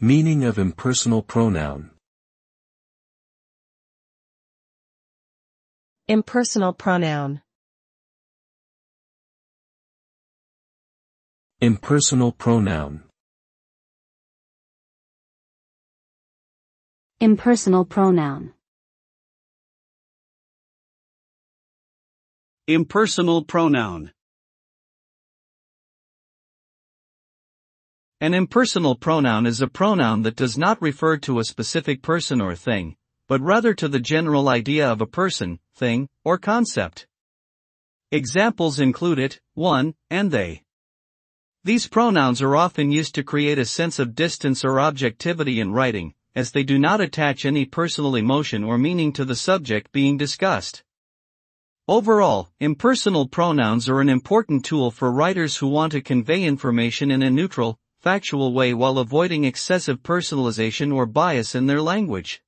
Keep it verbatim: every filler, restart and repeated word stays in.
Meaning of impersonal pronoun. Impersonal pronoun. Impersonal pronoun. Impersonal pronoun. Impersonal pronoun. An impersonal pronoun is a pronoun that does not refer to a specific person or thing, but rather to the general idea of a person, thing, or concept. Examples include it, one, and they. These pronouns are often used to create a sense of distance or objectivity in writing, as they do not attach any personal emotion or meaning to the subject being discussed. Overall, impersonal pronouns are an important tool for writers who want to convey information in a neutral, factual way while avoiding excessive personalization or bias in their language.